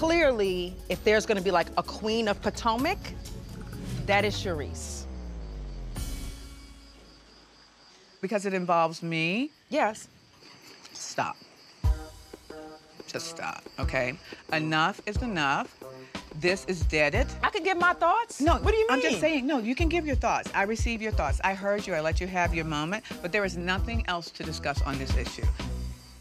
clearly, if there's gonna be like a queen of Potomac, that is Charisse. Because it involves me? Yes. Stop. Just stop, okay? Enough is enough. This is deaded. I could give my thoughts? No, what do you mean? I'm just saying, no, you can give your thoughts. I receive your thoughts. I heard you, I let you have your moment, but there is nothing else to discuss on this issue.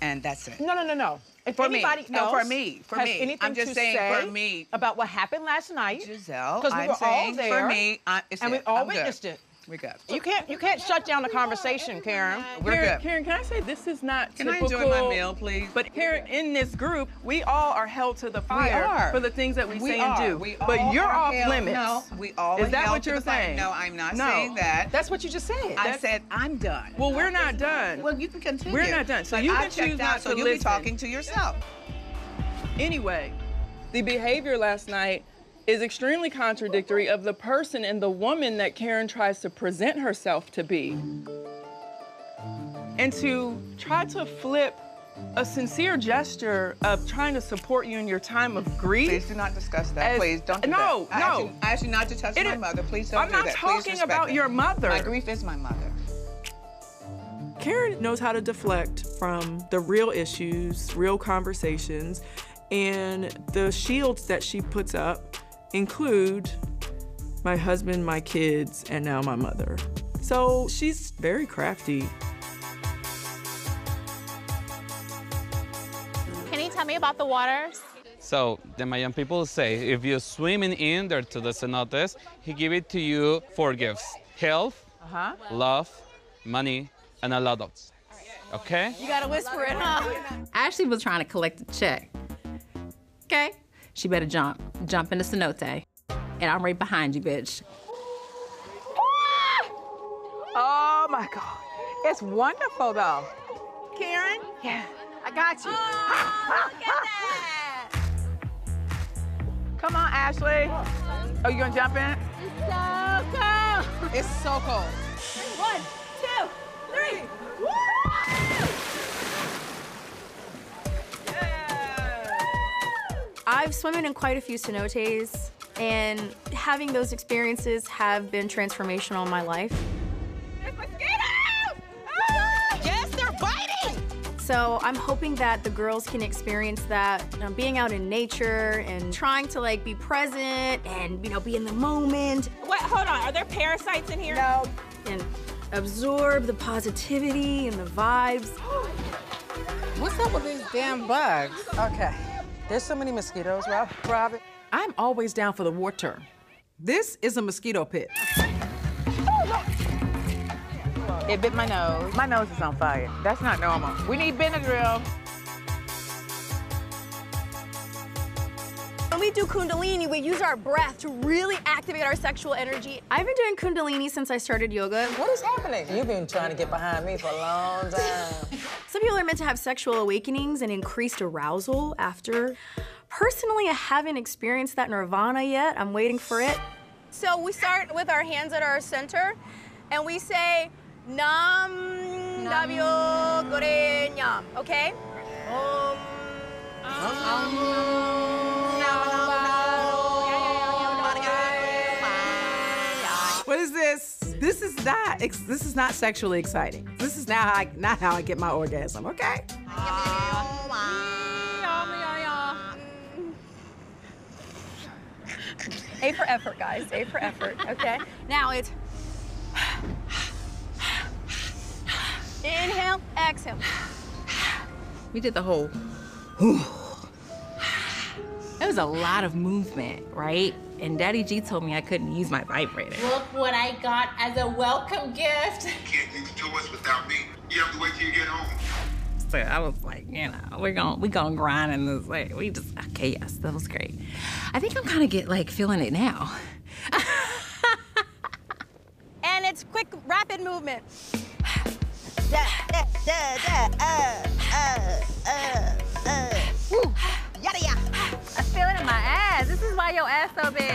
And that's it. No, no, no, no. If for anybody me. Else no, for has me. Anything I'm just to saying say for me. About what happened last night, Gizelle, because we were all there, for me, it's and it. We all I'm witnessed good. It. We're good. You can't shut down the conversation, Karen. We're good. Karen, can I say this is not typical? Can I enjoy my meal, please? But Karen, in this group, we all are held to the fire for the things that we say and do. We all but you're off limits. No, we all are. Is that what you're saying? No, I'm not saying that. That's what you just said. I said I'm done. Well, we're not done. Well, you can continue. We're not done. So you can choose not to listen. So you'll be talking to yourself. Anyway, the behavior last night is extremely contradictory of the person and the woman that Karen tries to present herself to be. And to try to flip a sincere gesture of trying to support you in your time of grief. Please do not discuss that, please don't do that. No, no. I ask you not to touch my mother, please don't do that. I'm not talking about your mother. My grief is my mother. Karen knows how to deflect from the real issues, real conversations, and the shields that she puts up include my husband, my kids, and now my mother. So she's very crafty. Can you tell me about the waters? So the Mayan people say, if you're swimming in there to the cenotes, he give it to you 4 gifts. Health, love, money, and a lot of sex. Okay? You gotta whisper it, huh? Ashley was trying to collect a check. Okay? She better jump. Jump in the cenote. And I'm right behind you, bitch. Oh, my God. It's wonderful, though. Karen? Yeah. I got you. Oh, look at that. Come on, Ashley. Oh, you gonna jump in? It's so cold. It's so cold. 1, 2, 3. Woo! Yeah. I've swum in quite a few cenotes, and having those experiences have been transformational in my life. There's mosquitoes! Ah! Yes, they're biting! So I'm hoping that the girls can experience that, you know, being out in nature and trying to like be present and, you know, be in the moment. What? Hold on. Are there parasites in here? No. And absorb the positivity and the vibes. What's up with these damn bugs? Okay. There's so many mosquitoes, Robyn. I'm always down for the water. This is a mosquito pit. It bit my nose. My nose is on fire. That's not normal. We need Benadryl. When we do Kundalini, we use our breath to really activate our sexual energy. I've been doing Kundalini since I started yoga. What is happening? You've been trying to get behind me for a long time. Some people are meant to have sexual awakenings and increased arousal after. Personally, I haven't experienced that nirvana yet. I'm waiting for it. So we start with our hands at our center, and we say, Nam, Nabyo Gore Nyam, okay? Om. What is this? This is not sexually exciting. This is not how I get my orgasm, okay? A for effort, guys, A for effort, okay? Now it's... Inhale, exhale. We did the whole... It was a lot of movement, right? And Daddy G told me I couldn't use my vibrator. Look what I got as a welcome gift. Can't you do this without me? You have to wait till you get home. So I was like, you know, we're gonna grind in this way. We just, okay, yes, that was great. I think I'm kind of feeling it now. And it's quick, rapid movement. I feel it in my ass. This is why your ass so big.